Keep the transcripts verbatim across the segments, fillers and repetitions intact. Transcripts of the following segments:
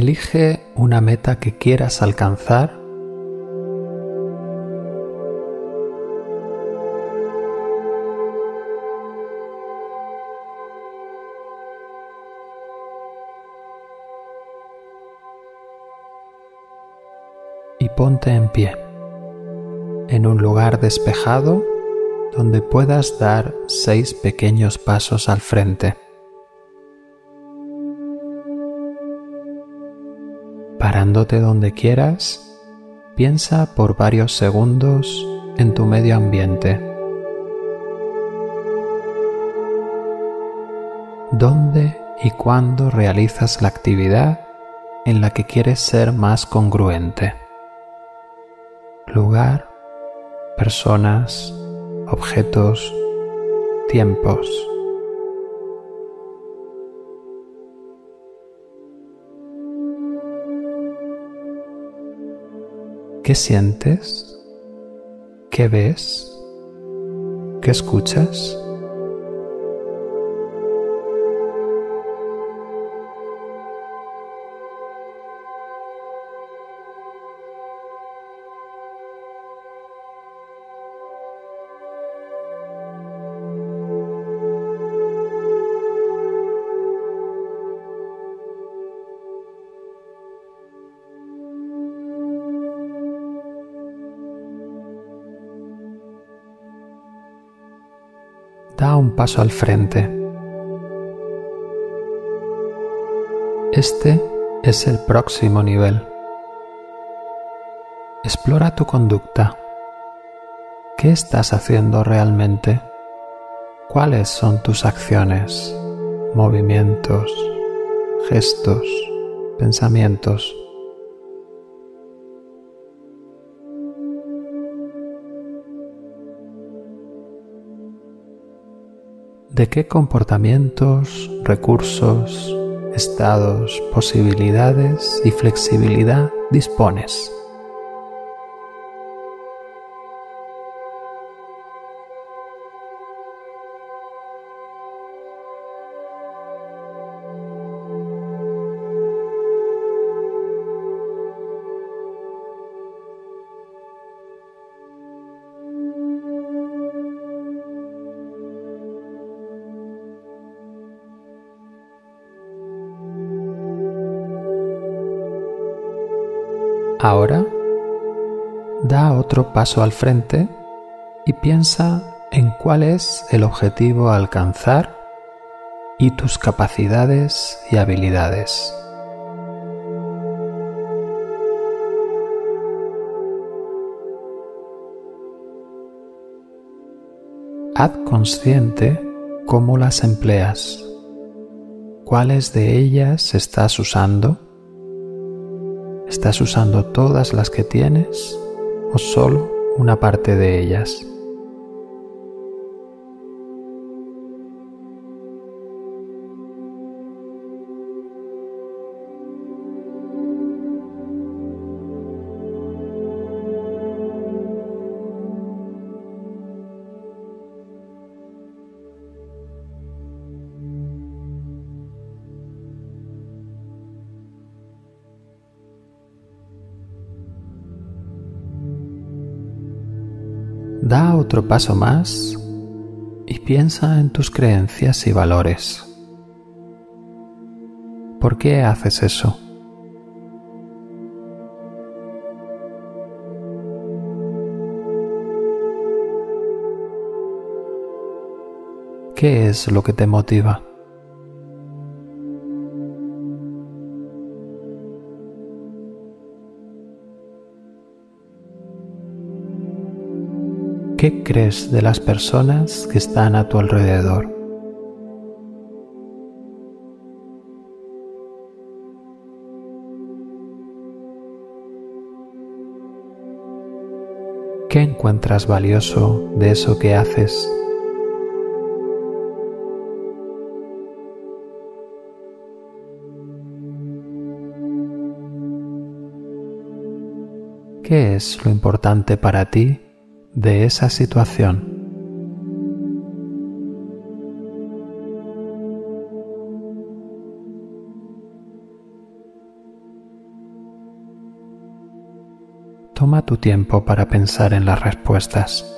Elige una meta que quieras alcanzar y ponte en pie, en un lugar despejado donde puedas dar seis pequeños pasos al frente. Parándote donde quieras, piensa por varios segundos en tu medio ambiente. ¿Dónde y cuándo realizas la actividad en la que quieres ser más congruente? Lugar, personas, objetos, tiempos. ¿Qué sientes? ¿Qué ves? ¿Qué escuchas? Da un paso al frente. Este es el próximo nivel. Explora tu conducta. ¿Qué estás haciendo realmente? ¿Cuáles son tus acciones, movimientos, gestos, pensamientos? ¿De qué comportamientos, recursos, estados, posibilidades y flexibilidad dispones? Ahora, da otro paso al frente y piensa en cuál es el objetivo a alcanzar y tus capacidades y habilidades. Haz consciente cómo las empleas, cuáles de ellas estás usando. ¿Estás usando todas las que tienes o solo una parte de ellas? Da otro paso más y piensa en tus creencias y valores. ¿Por qué haces eso? ¿Qué es lo que te motiva? ¿Qué crees de las personas que están a tu alrededor? ¿Qué encuentras valioso de eso que haces? ¿Qué es lo importante para ti de esa situación? Toma tu tiempo para pensar en las respuestas.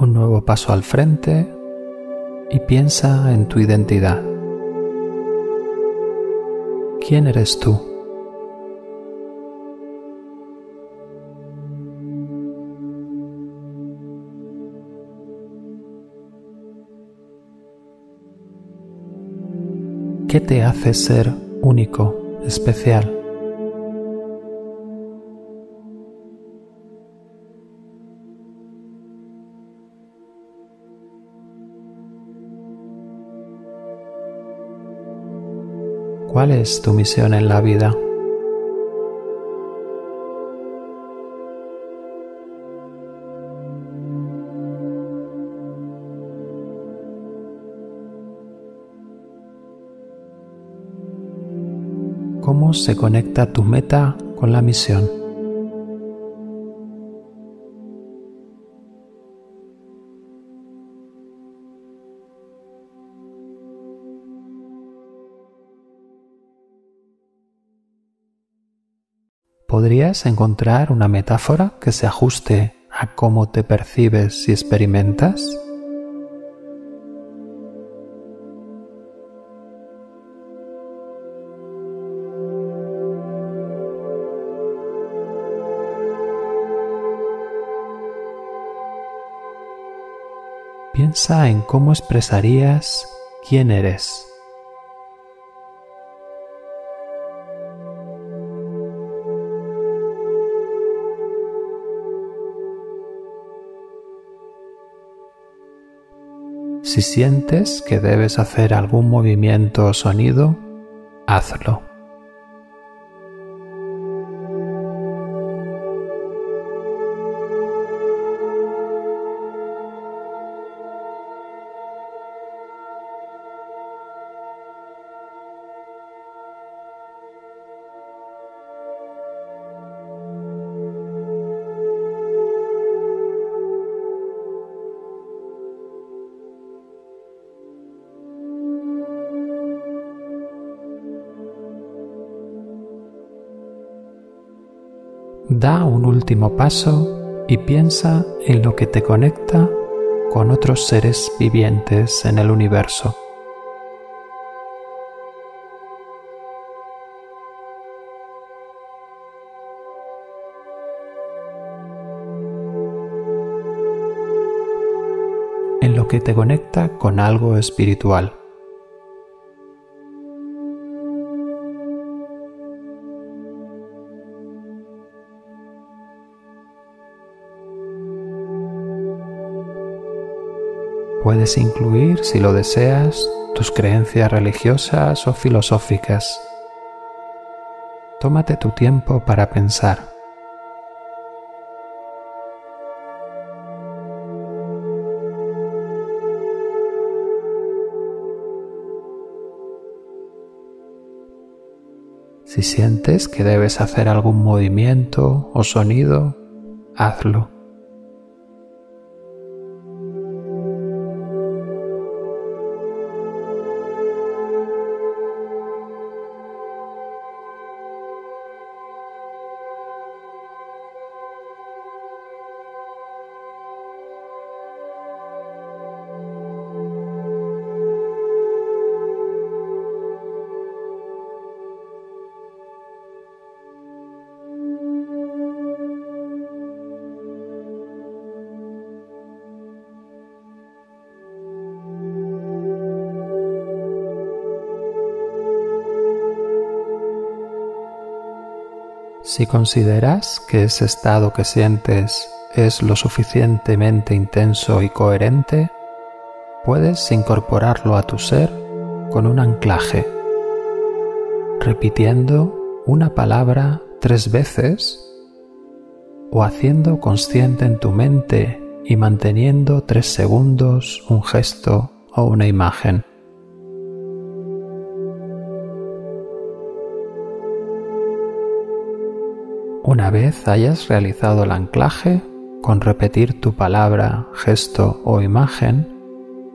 Un nuevo paso al frente y piensa en tu identidad. ¿Quién eres tú? ¿Qué te hace ser único, especial? ¿Cuál es tu misión en la vida? ¿Cómo se conecta tu meta con la misión? ¿Podrías encontrar una metáfora que se ajuste a cómo te percibes y experimentas? Piensa en cómo expresarías quién eres. Si sientes que debes hacer algún movimiento o sonido, hazlo. Da un último paso y piensa en lo que te conecta con otros seres vivientes en el universo. En lo que te conecta con algo espiritual. Puedes incluir, si lo deseas, tus creencias religiosas o filosóficas. Tómate tu tiempo para pensar. Si sientes que debes hacer algún movimiento o sonido, hazlo. Si consideras que ese estado que sientes es lo suficientemente intenso y coherente, puedes incorporarlo a tu ser con un anclaje, repitiendo una palabra tres veces o haciendo consciente en tu mente y manteniendo tres segundos un gesto o una imagen. Una vez hayas realizado el anclaje, con repetir tu palabra, gesto o imagen,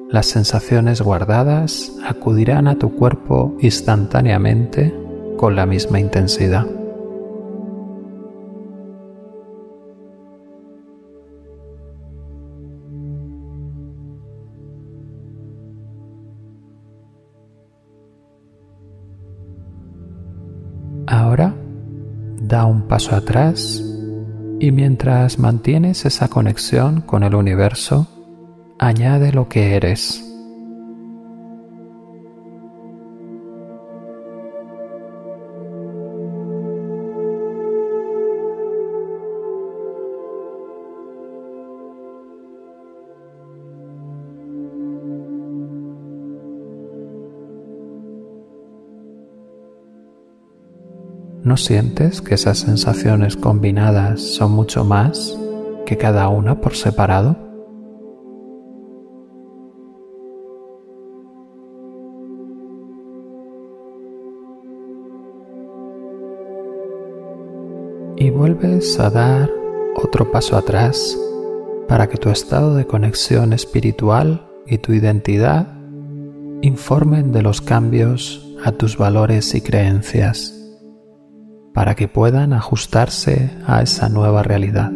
las sensaciones guardadas acudirán a tu cuerpo instantáneamente con la misma intensidad. Ahora, da un paso atrás y mientras mantienes esa conexión con el universo, añade lo que eres. ¿No sientes que esas sensaciones combinadas son mucho más que cada una por separado? Y vuelves a dar otro paso atrás para que tu estado de conexión espiritual y tu identidad informen de los cambios a tus valores y creencias, para que puedan ajustarse a esa nueva realidad.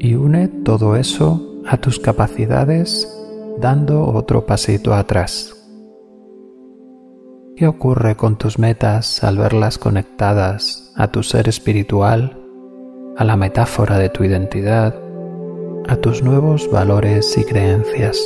Y une todo eso a tus capacidades dando otro pasito atrás. ¿Qué ocurre con tus metas al verlas conectadas a tu ser espiritual, a la metáfora de tu identidad, a tus nuevos valores y creencias?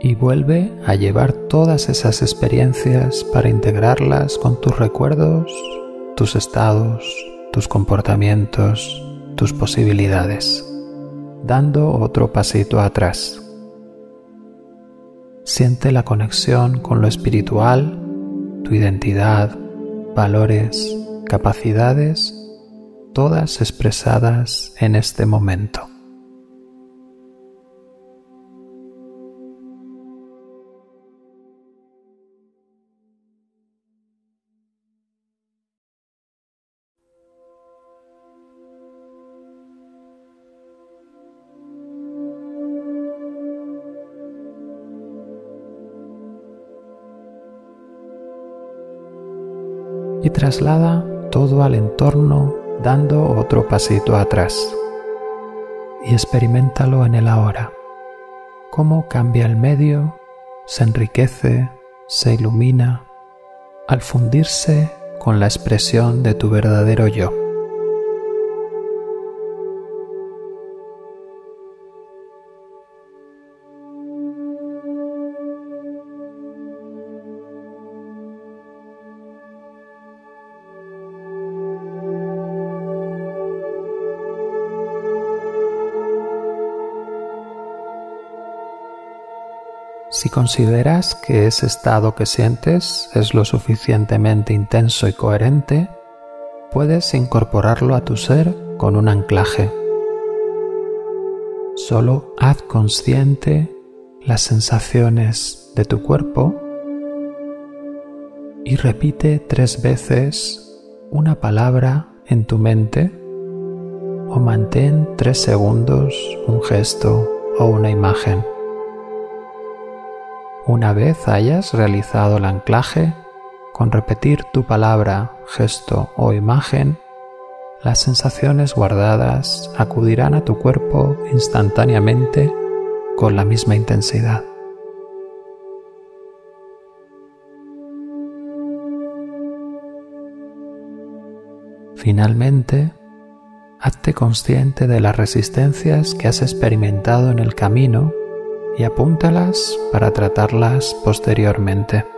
Y vuelve a llevar todas esas experiencias para integrarlas con tus recuerdos, tus estados, tus comportamientos, tus posibilidades, dando otro pasito atrás. Siente la conexión con lo espiritual, tu identidad, valores, capacidades, todas expresadas en este momento. Y traslada todo al entorno dando otro pasito atrás. Y experiméntalo en el ahora. Cómo cambia el medio, se enriquece, se ilumina, al fundirse con la expresión de tu verdadero yo. Si consideras que ese estado que sientes es lo suficientemente intenso y coherente, puedes incorporarlo a tu ser con un anclaje. Solo haz consciente las sensaciones de tu cuerpo y repite tres veces una palabra en tu mente o mantén tres segundos un gesto o una imagen. Una vez hayas realizado el anclaje, con repetir tu palabra, gesto o imagen, las sensaciones guardadas acudirán a tu cuerpo instantáneamente con la misma intensidad. Finalmente, hazte consciente de las resistencias que has experimentado en el camino y apúntalas para tratarlas posteriormente.